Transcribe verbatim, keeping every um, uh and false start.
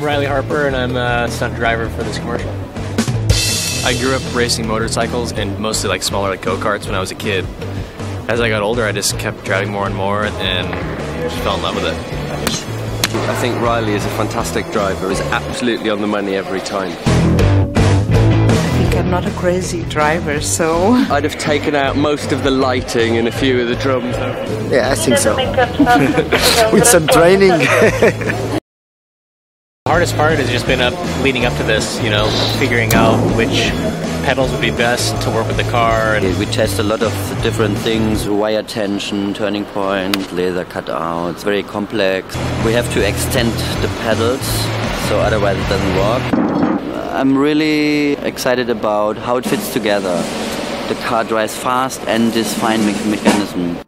I'm Riley Harper, and I'm a stunt driver for this commercial. I grew up racing motorcycles and mostly like smaller like go-karts when I was a kid. As I got older, I just kept driving more and more and just fell in love with it. I think Riley is a fantastic driver. He's absolutely on the money every time. I think I'm not a crazy driver, so... I'd have taken out most of the lighting and a few of the drums. Yeah, I think so. With some training. The hardest part has just been up leading up to this, you know, figuring out which pedals would be best to work with the car. And we test a lot of different things, wire tension, turning point, laser cutouts, very complex. We have to extend the pedals, so otherwise it doesn't work. I'm really excited about how it fits together. The car drives fast and this fine mechanism.